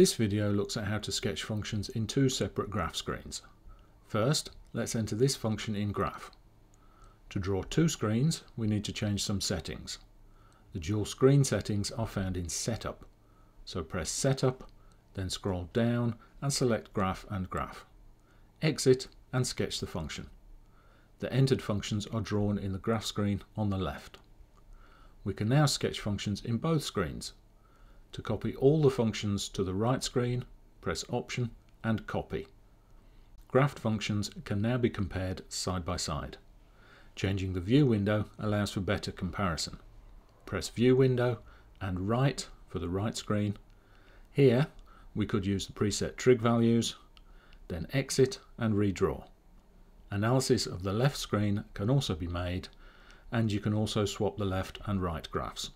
This video looks at how to sketch functions in two separate graph screens. First, let's enter this function in graph. To draw two screens, we need to change some settings. The dual screen settings are found in Setup. So press Setup, then scroll down and select Graph and Graph. Exit and sketch the function. The entered functions are drawn in the graph screen on the left. We can now sketch functions in both screens. To copy all the functions to the right screen, press Option and Copy. Graphed functions can now be compared side by side. Changing the view window allows for better comparison. Press View window and Right for the right screen. Here we could use the preset trig values, then exit and redraw. Analysis of the left screen can also be made, and you can also swap the left and right graphs.